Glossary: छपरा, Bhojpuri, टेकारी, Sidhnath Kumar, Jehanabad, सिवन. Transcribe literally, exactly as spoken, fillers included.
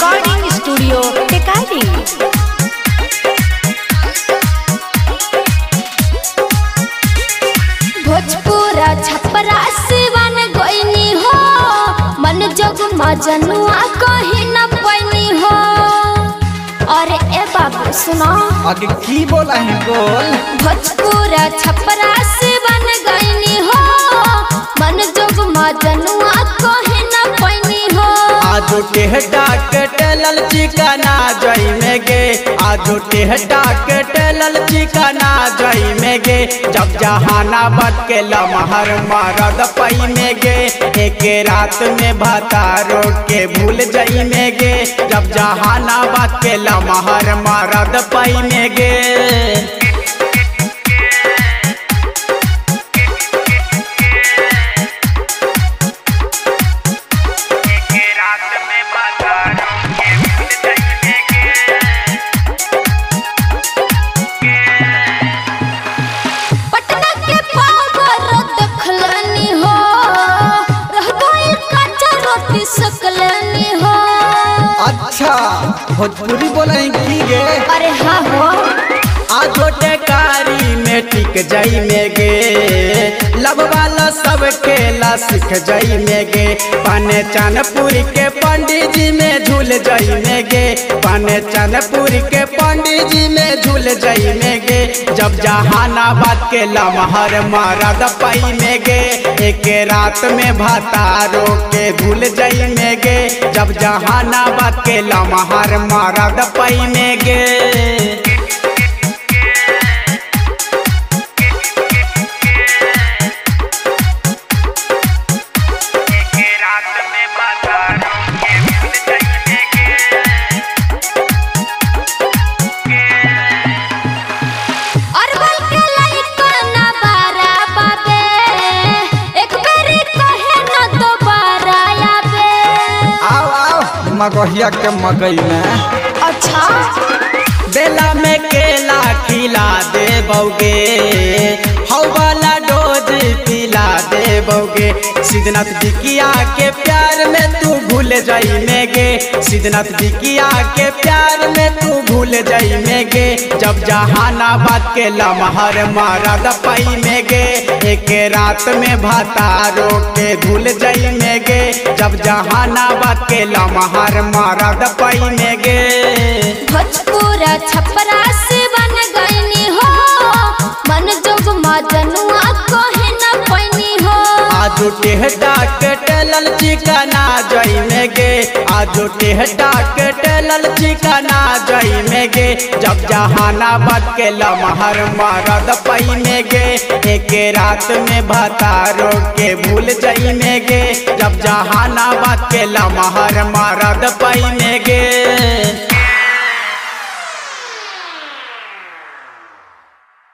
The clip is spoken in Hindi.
रिकॉर्डिंग स्टूडियो टेकाली। छपरा सिवन गोइनी हो मन जोग मजनुआ कहीं न पैनी हो। और ए बाबू सुनो आगे की बोला है बोल। भोजपुरा छपरा सिवन गोइनी हो मन जोग मजनुआ कहीं न पैनी हो। आज टेहटा के टेलल चिकना जई में गे। आज टेहटा के टेलल चिकना जई में गे। जब जहानाबाद के लमहर मरद पई में गे। एक रात में भतारो के भूल जाई में गे। जब जहानाबाद के लमहर मरद पई में गे। अच्छा भोजपुरी बोलेंगी गे। अरे हाँ हो आज टेकारी में टिक जाई में गे। लब वाला सब केला सीख जाई में गे। पाने चांदपुर के पंडित जी में झूल जाई में गे। पाने चांदपुर के पंडित जी में झूल जाई में गे। जब जहानाबाद के लमहर मरद पई में गे। एक रात में भतारो के भूल जाई में गे। जब जहानाबाद के लमहर मरद पई में गे। मगहिया के मगई में अच्छा बेला में केला खिला दे बौगे। हवाला डोज पिला दे बौगे। सिद्धनाथ बिकिया के प्यार में तू भूल जाई में गे। सिद्धनाथ बिकिया के प्यार में तू भूल जाई में गे। जब जहानाबाद के लमहर मरद पई में गे। एक रात में भतारो के भूल जाई में गे। जब जहानाबाद के लमहर मरद पई में गे। भोजपुरा छपरा सिवन गोइनी हो मन जोग मजनुआ कहीं न पैनी हो। आज टेहटा के टेलल चिकना जई में गे। आज टेहटा के टेलल चिकना जई में गे। जब जहानाबाद के लमहर मरद पई में गे। एक रात में भतारो के भूल जाई में गे। जब जहानाबाद के लमहर मरद पई में गे।